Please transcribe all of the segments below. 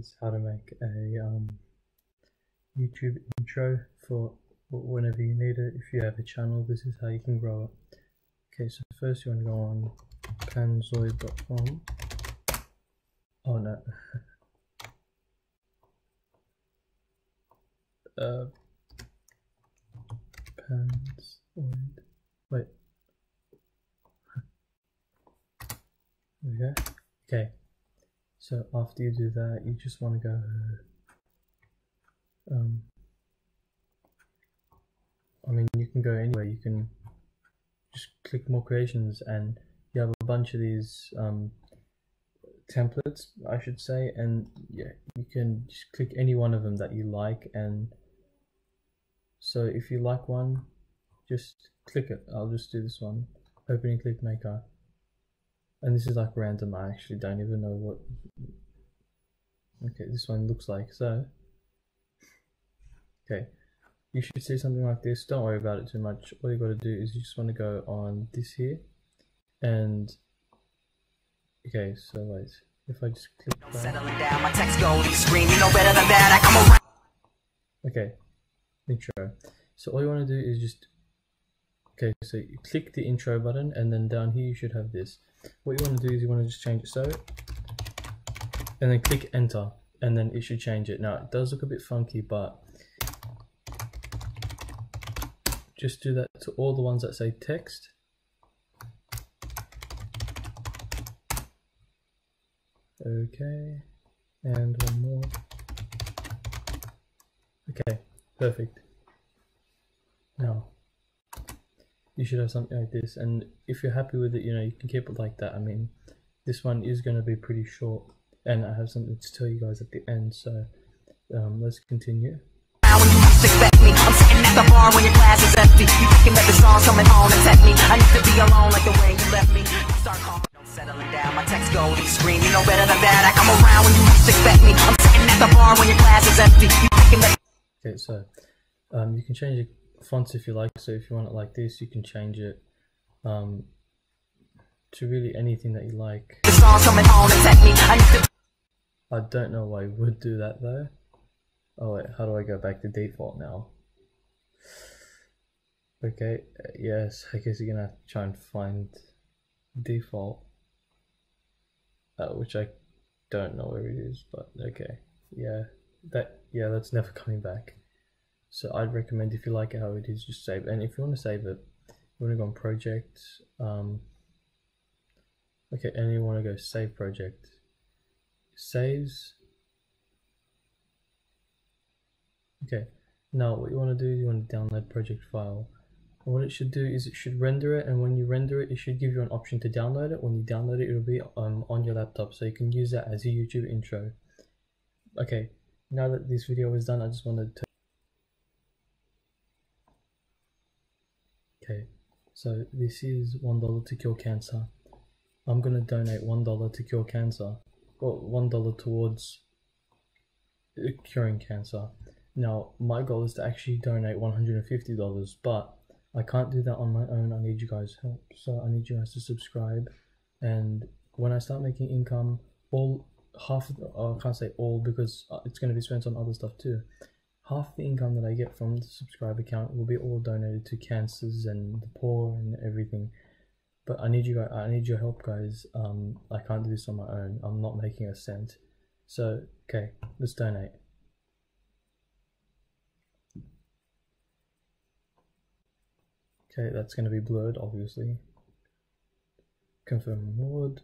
is how to make a YouTube intro for whenever you need it. If you have a channel, this is how you can grow it. Okay, so first you want to go on panzoid.com. Oh no. Panzoid. Wait. There we go. Okay. So after you do that, you just want to go. I mean, you can go anywhere. You can just click more creations, and you have a bunch of these templates, I should say. And yeah, you can just click any one of them that you like. And so if you like one, just click it. I'll just do this one. Open and click maker. And this is like random, I actually don't even know what. Okay, this one looks like so. Okay, you should see something like this. Don't worry about it too much. All you got to do is you just want to go on this here. And okay, so wait. If I just click that. Okay, intro. So all you want to do is just. Okay, so you click the intro button, and then down here you should have this. What you want to do is you want to just change it so, and then click enter, and then it should change it. Now it does look a bit funky, but just do that to all the ones that say text. Okay, and one more. Okay, perfect. Now you should have something like this, and if you're happy with it, you know, you can keep it like that. I mean, this one is going to be pretty short, and I have something to tell you guys at the end, so let's continue. Okay, so you can change it. Fonts if you like, so if you want it like this, you can change it to really anything that you like. I don't know why you would do that though. Oh wait, how do I go back to default now? Okay, yes, I guess you're gonna have to try and find default, which I don't know where it is, but okay, yeah, that's never coming back. So I'd recommend, if you like it how it is, just save. And if you want to save it, you want to go on project. Okay, and you want to go save project. Saves. Okay, now what you want to do is you want to download project file. And what it should do is it should render it, and when you render it, it should give you an option to download it. When you download it, it'll be on your laptop, so you can use that as a YouTube intro. Okay, now that this video is done, I just wanted to. Okay, so this is $1 to cure cancer. I'm gonna donate $1 to cure cancer, or $1 towards curing cancer. Now my goal is to actually donate $150, but I can't do that on my own. I need you guys' help, so I need you guys to subscribe. And when I start making income, I can't say all because it's gonna be spent on other stuff too. Half the income that I get from the subscriber account will be all donated to cancers and the poor and everything. But I need you guys, I need your help, guys. I can't do this on my own. I'm not making a cent. So okay, let's donate. Okay, that's going to be blurred, obviously. Confirm reward.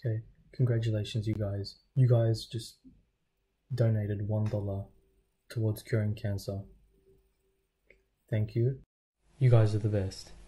Okay. Congratulations, you guys. You guys just donated $1 towards curing cancer. Thank you. You guys are the best.